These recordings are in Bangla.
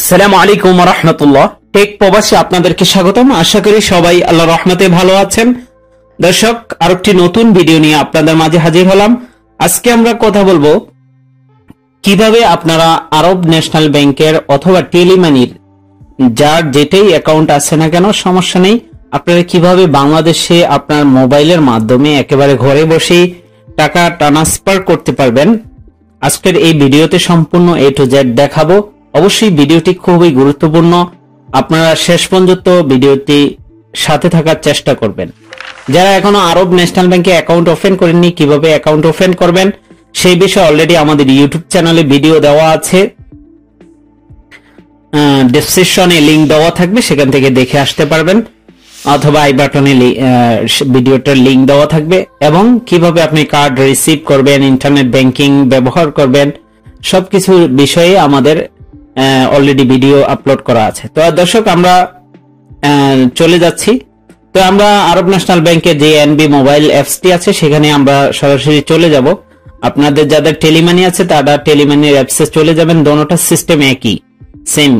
আসসালামু আলাইকুম ওয়া রাহমাতুল্লাহ। টেক প্রবাসী আপনাদেরকে স্বাগতম। আশা করি সবাই আল্লাহর রহমতে ভালো আছেন। দর্শক, আরেকটি নতুন ভিডিও নিয়ে আপনাদের মাঝে হাজির হলাম। আজকে আমরা কথা বলবো কিভাবে আপনারা আরব ন্যাশনাল ব্যাংকের অথবা টেলিমানির যার যেটাই অ্যাকাউন্ট আছে না কেন সমস্যা নেই, আপনারা কিভাবে বাংলাদেশে আপনার মোবাইলের মাধ্যমে একেবারে ঘরে বসেই টাকা ট্রান্সফার করতে পারবেন। আজকের এই ভিডিওতে সম্পূর্ণ A to Z দেখাবো। অবশ্যই ভিডিওটি খুবই গুরুত্বপূর্ণ, আপনারা শেষ পর্যন্ত ভিডিওটি সাথে থাকার চেষ্টা করবেন। যারা এখনো আরব ন্যাশনাল ব্যাংকে অ্যাকাউন্ট ওপেন করেননি, কিভাবে অ্যাকাউন্ট ওপেন করবেন সেই বিষয়ে অলরেডি আমাদের ইউটিউব চ্যানেলে ভিডিও দেওয়া আছে, ডেসক্রিপশনে লিংক দেওয়া থাকবে, সেখান থেকে দেখে আসতে পারবেন, অথবা আই বাটনে ভিডিওটার লিংক দেওয়া থাকবে। এবং কিভাবে আপনি কার্ড রিসিভ করবেন, ইন্টারনেট ব্যাংকিং ব্যবহার করবেন, সবকিছু বিষয়ে আমাদের অলরেডি ভিডিও আপলোড করা আছে। তো দর্শক, আমরা চলে যাচ্ছি। তো আমরা আরব ন্যাশনাল ব্যাংকে যে ANB মোবাইল অ্যাপসটি আছে সেখানে আমরা সরাসরি চলে যাব। আপনাদের যাদের টেলিমানি আছে তারা টেলিমানির অ্যাপসে চলে যাবেন। দোনোটা সিস্টেম একই, সেম।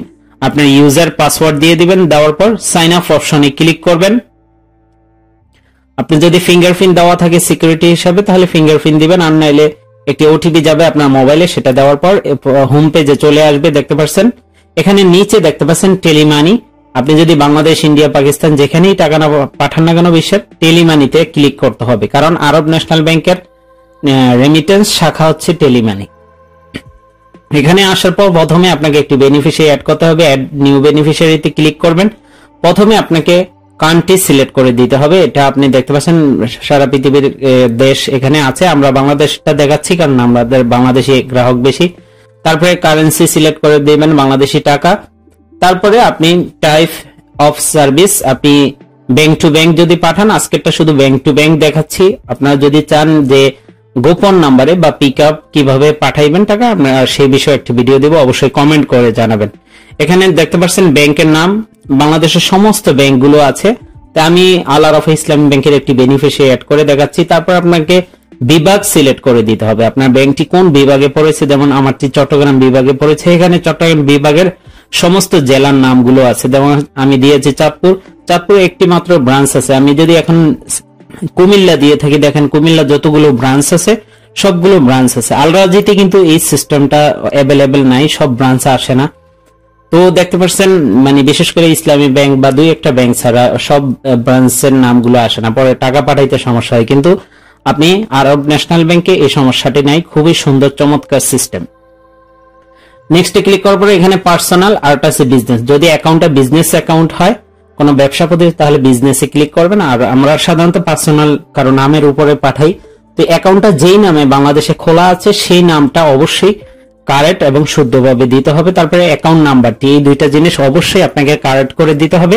আপনার ইউজার পাসওয়ার্ড দিয়ে দিবেন, দেওয়ার পর সাইন আপ অপশনে ক্লিক করবেন। আপনি যদি ফিঙ্গারপ্রিন্ট দেওয়া থাকে সিকিউরিটি হিসাবে তাহলে ফিঙ্গারপ্রিন্ট দিবেন, আর নাইলে একটি OTP যাবে আপনার মোবাইলে। সেটা দেওয়ার পর হোম পেজে চলে আসবে, দেখতে পাচ্ছেন। এখানে নিচে দেখতে পাচ্ছেন টেলিমানি। আপনি যদি বাংলাদেশ, ইন্ডিয়া, পাকিস্তান যেখানেই টাকা না পাঠান না কেন বিশ্বের টেলিমানিতে ক্লিক করতে হবে, কারণ আরব ন্যাশনাল ব্যাংকের রেমিটেন্স শাখা হচ্ছে টেলিমানি। এখানে আসার পর প্রথমে আপনাকে একটি বেনিফিশিয়ারি অ্যাড করতে হবে। অ্যাড নিউ বেনিফিশিয়ারিতে ক্লিক করবেন। প্রথমে আপনাকে কান্ট্রি সিলেক্ট করে দিতে হবে। এটা আপনি দেখতে পাচ্ছেন সারা পৃথিবীর দেশ এখানে আছে, আমরা বাংলাদেশটা দেখাচ্ছি কারণ আমাদের বাংলাদেশি গ্রাহক বেশি। তারপরে কারেন্সি সিলেক্ট করে দিবেন, বাংলাদেশি টাকা। তারপরে আপনি টাইপ অফ সার্ভিস, আপনি ব্যাংক টু ব্যাংক যদি পাঠান, আজকেরটা শুধু ব্যাংক টু ব্যাংক দেখাচ্ছি। আপনারা যদি চান যে গোপন নাম্বারে বা পিক আপ কিভাবে পাঠাইবেন টাকা, আমরা সেই বিষয়ে একটি ভিডিও দেব, অবশ্যই কমেন্ট করে জানাবেন। এখানে দেখতে পাচ্ছেন ব্যাংকের নাম, বাংলাদেশের সমস্ত ব্যাংকগুলো আছে। তা আমি আল আরাফা ইসলামী ব্যাংকের একটি বেনিফিশিয়ারি অ্যাড করে দেখাচ্ছি। তারপর আপনাকে বিভাগ সিলেক্ট করে দিতে হবে, আপনার ব্যাংকটি কোন বিভাগে পড়েছে। যেমন আমারটি চট্টগ্রাম বিভাগে পড়েছে, এখানে চট্টগ্রাম বিভাগের সমস্ত জেলার নামগুলো আছে। যেমন আমি দিয়েছি চাঁদপুর, চাঁদপুরে একটি মাত্র ব্রাঞ্চ আছে। আমি যদি এখন কুমিল্লা দিয়ে থাকি, দেখেন কুমিল্লা যতগুলো ব্রাঞ্চ আছে সবগুলো ব্রাঞ্চ আছে। আলরাজিতে কিন্তু এই সিস্টেমটা অ্যাভেলেবেল নাই, সব ব্রাঞ্চ আসে না। তো দেখতে পাচ্ছেন, মানে বিশেষ করে ইসলামী ব্যাংক বা দুই একটা ব্যাংক ছাড়া সব ব্রাঞ্চের নামগুলো আসে না, পরে টাকা পাঠাইতে সমস্যা হয়। কিন্তু আপনি আরব ন্যাশনাল ব্যাংকে এই সমস্যাটি নাই, খুবই সুন্দর চমৎকার সিস্টেম। নেক্সটে ক্লিক করার পরে এখানে পার্সোনাল আর আছে বিজনেস। যদি অ্যাকাউন্টটা বিজনেস অ্যাকাউন্ট হয়, কোনো ব্যবসা প্রতিষ্ঠান, তাহলে বিজনেসে ক্লিক করবেন। আর আমরা সাধারণত পার্সোনাল কারো নামের উপরে পাঠাই। তো অ্যাকাউন্টটা যেই নামে বাংলাদেশে খোলা আছে সেই নামটা অবশ্যই কারেক্ট এবং শুদ্ধভাবে দিতে হবে। তারপরে অ্যাকাউন্ট নাম্বারটি, এই দুইটা জিনিস অবশ্যই আপনাকে কারেক্ট করে দিতে হবে।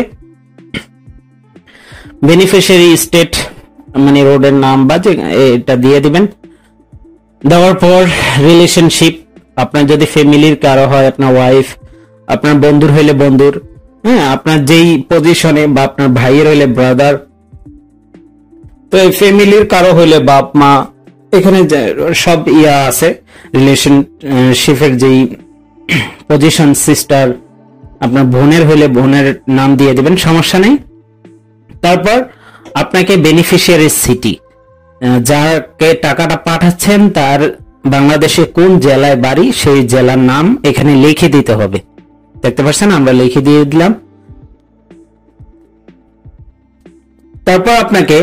বেনিফিশিয়ারি স্টেট মানে রোডের নাম বা এটা দিয়ে দিবেন। দেওয়ার পর রিলেশনশিপ, আপনার যদি ফ্যামিলির কারো হয়, আপনার ওয়াইফ, আপনার বন্ধুর হইলে বন্ধুর, হ্যাঁ, আপনার যেই পজিশনে, বা আপনার ভাইয়ের হইলে ব্রাদার, তো এই ফ্যামিলির কারো হইলে বাপ মা, এখানে সব ইয়া আছে। রিলেশনশিপের যেই পজিশন, সিস্টার, আপনার বোনের হইলে বোনের নাম দিয়ে দেবেন, সমস্যা নেই। তারপর আপনাকে বেনিফিশিয়ারি সিটি, যাকে টাকাটা পাঠাচ্ছেন তার বাংলাদেশে কোন জেলায় বাড়ি সেই জেলার নাম এখানে লিখে দিতে হবে। দেখতে পাচ্ছেন, আমরা লিখে দিয়ে দিলাম। তারপর আপনাকে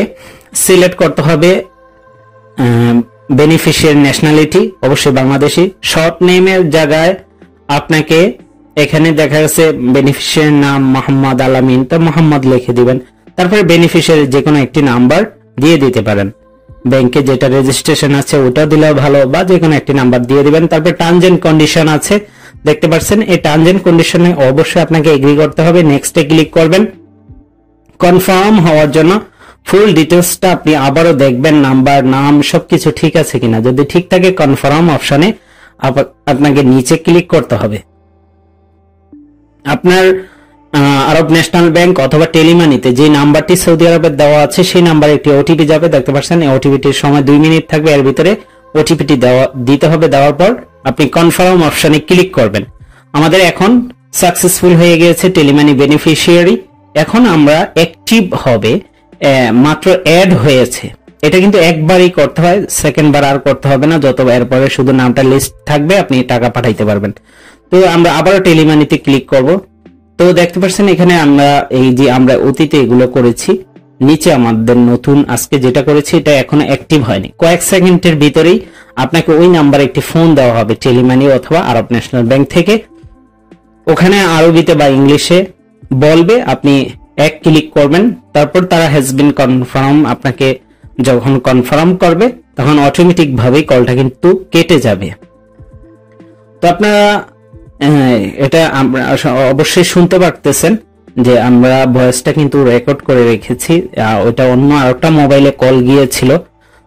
সিলেক্ট করতে হবে বেনিফিশিয়ারি ন্যাশনালিটি, অবশ্যই বাংলাদেশি। শর্ট নেমের জায়গায় আপনাকে এখানে দেখা গেছে বেনিফিশিয়ারি নাম মোহাম্মদ আলামিন, তো মোহাম্মদ লিখে দিবেন। তারপরে বেনিফিশিয়ারি যে কোনো একটি নাম্বার দিয়ে দিতে পারেন, ব্যাংকে যেটা রেজিস্ট্রেশন আছে ওটা দিলেও ভালো, বা যে কোনো একটি নাম্বার দিয়ে দিবেন। তারপরে টার্মস এন্ড কন্ডিশন আছে, দেখতে পাচ্ছেন। এই টার্মস এন্ড কন্ডিশনে অবশ্যই আপনাকে এগ্রি করতে হবে। নেক্সটে ক্লিক করবেন। কনফার্ম হওয়ার জন্য ফুল ডিটেইলসটা আপনি আবারও দেখবেন, নাম্বার, নাম সবকিছু ঠিক আছে কিনা। যদি ঠিক থাকে কনফার্ম অপশনে আপনাকে নিচে ক্লিক করতে হবে। আপনার আরব ন্যাশনাল ব্যাংক অথবা টেলিমানিতে যে নাম্বারটি সৌদি আরবের দেওয়া আছে সেই নাম্বারে একটি OTP যাবে, দেখতে পাচ্ছেন। এই OTPটির সময় 2 মিনিট থাকবে, এর ভিতরে OTPটি দিতে হবে। দেওয়ার পর আপনি কনফার্ম অপশনে ক্লিক করবেন। আমাদের এখন सक्सेसफुल हो गए टेलिमानी बेनिफिशियरी एखन आमरा एक्टिव होबे मात्र एड होयेছে এটা কিন্তু একবারই করতে হয় সেকেন্ড বার আর করতে হবে না যতবার এর পরে শুধু নামটা লিস্ট থাকবে আপনি টাকা পাঠাইতে পারবেন। তো আমরা আবারো টেলিমানিতে ক্লিক করব। তো দেখতে পাচ্ছেন এখানে আমরা এই যে আমরা অতীতে এগুলো করেছি নিচে আমাদের নতুন আজকে যেটা করেছি এটা এখনো অ্যাক্টিভ হয়নি। কয়েক সেকেন্ডের ভিতরেই আপনাকে ওই নাম্বারে একটি ফোন দেওয়া হবে টেলিমানি অথবা আরব ন্যাশনাল ব্যাংক থেকে। ওখানে আরবিতে বা ইংলিশে বলবে আপনি এক ক্লিক করবেন তারপর তারা হ্যাজ বিন কনফার্ম আপনাকে যখন কনফার্ম করবে তখন অটোমেটিক ভাবে কলটা কিন্তু কেটে যাবে। তো আপনারা এটা আমরা অবশ্যই শুনতে পারতেছেন যে আমরা ভয়েসটা কিন্তু রেকর্ড করে রেখেছি ওটা অন্য আরেকটা মোবাইলে কল গিয়েছিল।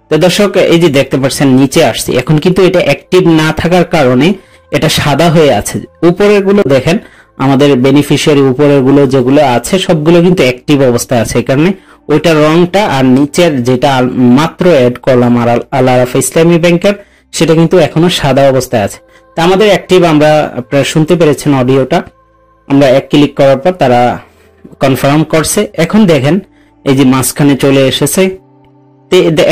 তো দর্শক এই যে দেখতে পাচ্ছেন নিচে আসছে এখন কিন্তু এটা অ্যাক্টিভ না থাকার কারণে এটা সাদা হয়ে আছে। উপরের গুলো দেখেন আমাদের বেনিফিশিয়ারি উপরের গুলো যেগুলো আছে সবগুলো কিন্তু অ্যাক্টিভ অবস্থায় আছে এই কারণে ওইটার রংটা আর নিচের যেটা মাত্র এড করলাম আল আরাফা ইসলামী ব্যাংকের সেটা কিন্তু এখনো সাদা অবস্থায় আছে। তা আমাদের অ্যাক্টিভ আমরা আপনারা শুনতে পেরেছেন অডিওটা আমরা এক ক্লিক করার পর তারা কনফার্ম করছে। এখন দেখেন এই যে মাঝখানে চলে এসেছে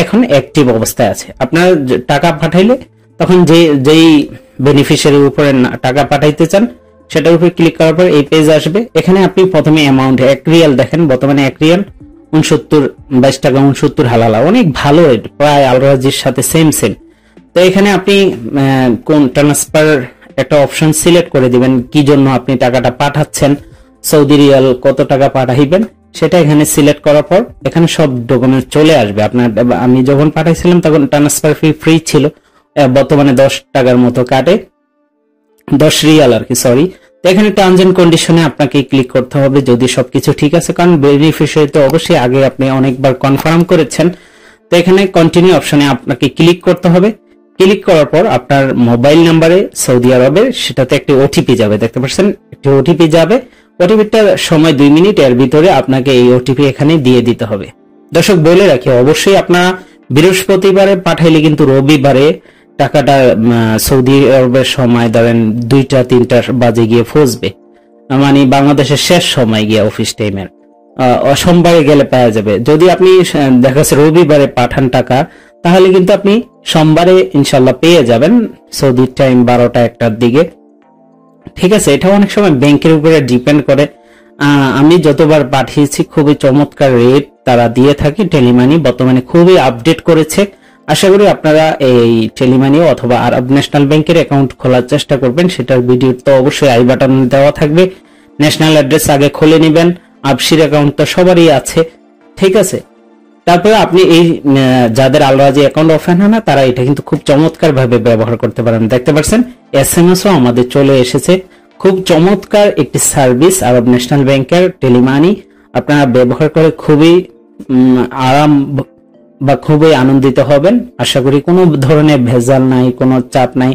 এখন অ্যাক্টিভ অবস্থায় আছে। আপনারা টাকা পাঠাইলে তখন যেই বেনিফিশিয়ারির উপরে টাকা পাঠাইতে চান সেটার উপর ক্লিক করার পর এই পেজ আসবে। এখানে আপনি প্রথমে অ্যামাউন্ট 1 রিয়াল দেখেন বর্তমানে 1 রিয়াল 69 টাকা 69 হালালা অনেক ভালো প্রায় আলরাজির সাথে সেম সেম। তো এখানে আপনি কোন ট্রান্সফার একটা অপশন সিলেক্ট করে দিবেন কি জন্য আপনি টাকাটা পাঠাচ্ছেন সৌদি রিয়াল কত টাকা পাঠাইবেন সেটা এখানে সিলেক্ট করার পর এখানে সব ডকুমেন্ট চলে আসবে আপনার। আমি যখন পাঠাইছিলাম তখন ট্রান্সফার ফি ফ্রি ছিল বর্তমানে 10 টাকার মতো কাটে 10 রিয়াল আর কি সরি। তো এখানে টার্মস এন্ড কন্ডিশনে আপনাকে ক্লিক করতে হবে যদি সবকিছু ঠিক আছে কারণ বেনিফিশিয়ারি তো অবশ্যই আগে আপনি অনেকবার কনফার্ম করেছেন। তো এখানে কন্টিনিউ অপশনে আপনাকে ক্লিক করতে হবে। ক্লিক করার পর আপনার মোবাইল নাম্বারে সৌদি আরবের সেটাতে একটি ওটিপি যাবে দেখতে পাচ্ছেন একটি ওটিপি যাবে। ওটিপিটার সময় 2 মিনিট এর ভিতরে আপনাকে এই ওটিপি এখানে দিয়ে দিতে হবে। দর্শক বলে রাখি অবশ্যই আপনারা বৃহস্পতিবারে পাঠাইলে কিন্তু রবিবারে টাকাটা সৌদি আরবের সময় ধরেন 2টা 3টা বাজে গিয়ে পৌঁছবে মানে বাংলাদেশের শেষ সময় গিয়ে অফিস টাইমের সোমবারে গেলে পাওয়া যাবে। যদি আপনি দেখা যাচ্ছে রবিবারে পাঠান টাকা তাহলে কিন্তু আপনি সোমবারে ইনশাল্লাহ পেয়ে যাবেন সৌদি টাইম 12টা 1টার দিকে ঠিক আছে। এটা অনেক সময় ব্যাংকের উপরে ডিপেন্ড করে আমি যতবার পাঠিয়েছি খুবই চমৎকার রেট তারা দিয়ে থাকে টেলিমানি বর্তমানে খুবই আপডেট করেছে। আশা করি আপনারা এই টেলিমানি অথবা আরব ন্যাশনাল ব্যাংকের অ্যাকাউন্ট খোলার চেষ্টা করবেন সেটার ভিডিও তো অবশ্যই আই বাটন দেওয়া থাকবে। ন্যাশনাল অ্যাড্রেস আগে খুলে নেবেন আবশির অ্যাকাউন্ট তো সবারই আছে ঠিক আছে। তারপরে আপনি এই যাদের আলরাজি অ্যাকাউন্ট ওপেন হয় না তারা এটা কিন্তু খুব চমৎকার ভাবে ব্যবহার করতে পারেন দেখতে পাচ্ছেন SMS-ও আমাদের চলে এসেছে। খুব চমৎকার একটি সার্ভিস আরব ন্যাশনাল ব্যাংকের টেলিমানি আপনারা ব্যবহার করে খুবই আরাম বা খুবই আনন্দিত হবেন। আশা করি কোনো ধরনের ভেজাল নাই কোনো চাপ নাই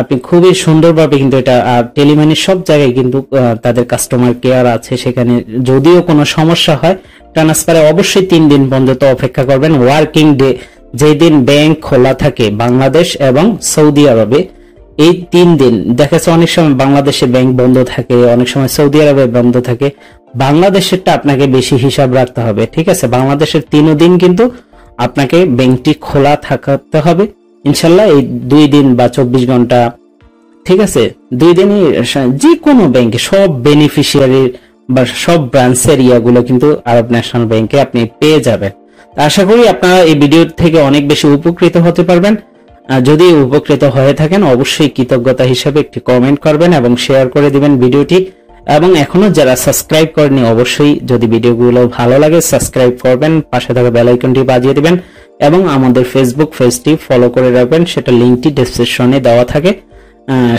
আপনি খুবই সুন্দরভাবে কিন্তু এটা টেলিমানি সব জায়গায় কিন্তু তাদের কাস্টমার কেয়ার আছে সেখানে যদিও কোনো সমস্যা হয় ট্রান্সফারে অবশ্যই 3 দিন পর্যন্ত অপেক্ষা করবেন ওয়ার্কিং ডে যেদিন ব্যাংক খোলা থাকে বাংলাদেশ এবং সৌদি আরবে এই 3 দিন দেখা যাচ্ছে অনেক সময় বাংলাদেশে ব্যাংক বন্ধ থাকে অনেক সময় সৌদি আরবে বন্ধ থাকে বাংলাদেশেরটা আপনাকে বেশি হিসাব রাখতে হবে ঠিক আছে। বাংলাদেশের 3 দিন কিন্তু আপনাকে ব্যাংকটি খোলা থাকতে হবে ইনশাল্লাহ এই 2 দিন বা 24 ঘন্টা ঠিক আছে 2 দিনই যে কোনো ব্যাংকে সব বেনিফিশিয়ারি বা সব ব্রাঞ্চের ইয়াগুলো কিন্তু আরব ন্যাশনাল ব্যাংকে আপনি পেয়ে যাবেন। আশা করি আপনারা এই ভিডিও থেকে অনেক বেশি উপকৃত হতে পারবেন। যদি উপকৃত হয়ে থাকেন অবশ্যই কৃতজ্ঞতা হিসেবে একটি কমেন্ট করবেন এবং শেয়ার করে দিবেন ভিডিওটি এবং এখনো যারা সাবস্ক্রাইব করেনি অবশ্যই যদি ভিডিওগুলো ভালো লাগে সাবস্ক্রাইব করবেন পাশে থাকা বেল আইকনটি বাজিয়ে দিবেন এবং আমাদের ফেসবুক পেজটি ফলো করে রাখবেন সেটা লিংকটি ডেসক্রিপশনে দেওয়া থাকে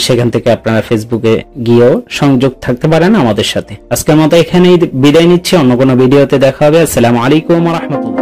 সেখান থেকে আপনারা ফেসবুকে গিয়েও সংযুক্ত থাকতে পারেন আমাদের সাথে। আজকের মতো এখানেই বিদায় নিচ্ছি অন্য কোনো ভিডিওতে দেখা হবে। আসসালামু আলাইকুম ওয়া রাহমাতুল্লাহ।